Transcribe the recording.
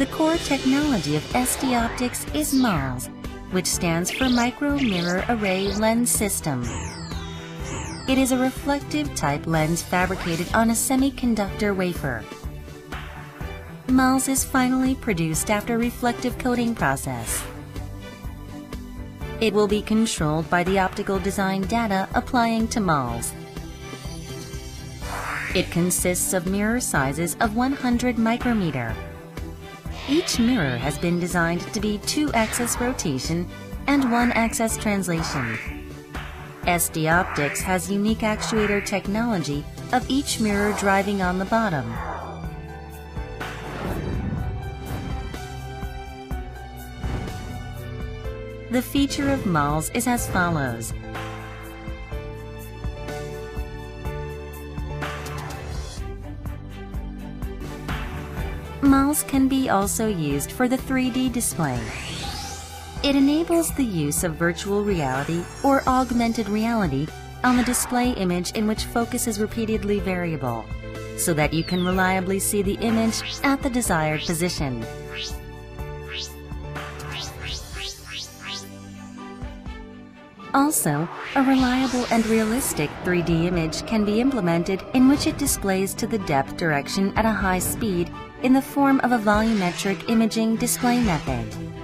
The core technology of SD Optics is MIRLS, which stands for Micro Mirror Array Lens System. It is a reflective type lens fabricated on a semiconductor wafer. MIRLS is finally produced after reflective coating process. It will be controlled by the optical design data applying to MIRLS. It consists of mirror sizes of 100 micrometer. Each mirror has been designed to be 2-axis rotation and 1-axis translation. SD Optics has unique actuator technology of each mirror driving on the bottom. The feature of MIRLS is as follows. MIRLS can be also used for the 3D display. It enables the use of virtual reality or augmented reality on the display image in which focus is repeatedly variable, so that you can reliably see the image at the desired position. Also, a reliable and realistic 3D image can be implemented in which it displays to the depth direction at a high speed in the form of a volumetric imaging display method.